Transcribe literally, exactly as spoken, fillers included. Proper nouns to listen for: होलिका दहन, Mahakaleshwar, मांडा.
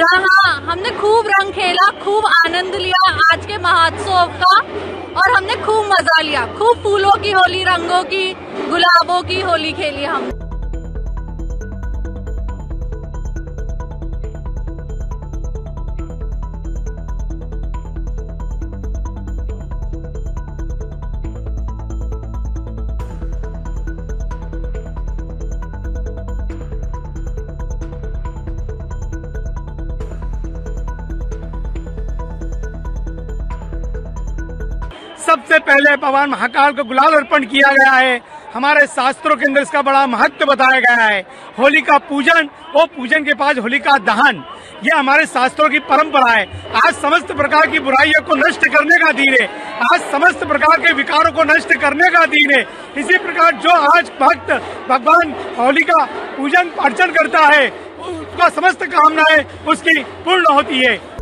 रहा, हमने खूब रंग खेला, खूब आनंद लिया आज के महोत्सव का और हमने खूब मजा लिया, खूब फूलों की होली, रंगों की, गुलाबों की होली खेली हम। सबसे पहले भगवान महाकाल को गुलाल अर्पण किया गया है। हमारे शास्त्रों के अंदर इसका बड़ा महत्व बताया गया है। होलिका पूजन और पूजन के बाद होलिका दहन, यह हमारे शास्त्रों की परंपरा है। आज समस्त प्रकार की बुराइयों को नष्ट करने का दिन है, आज समस्त प्रकार के विकारों को नष्ट करने का दिन है। इसी प्रकार जो आज भक्त भगवान होलिका पूजन अर्चन करता है उसका समस्त कामनाएं उसकी पूर्ण होती है।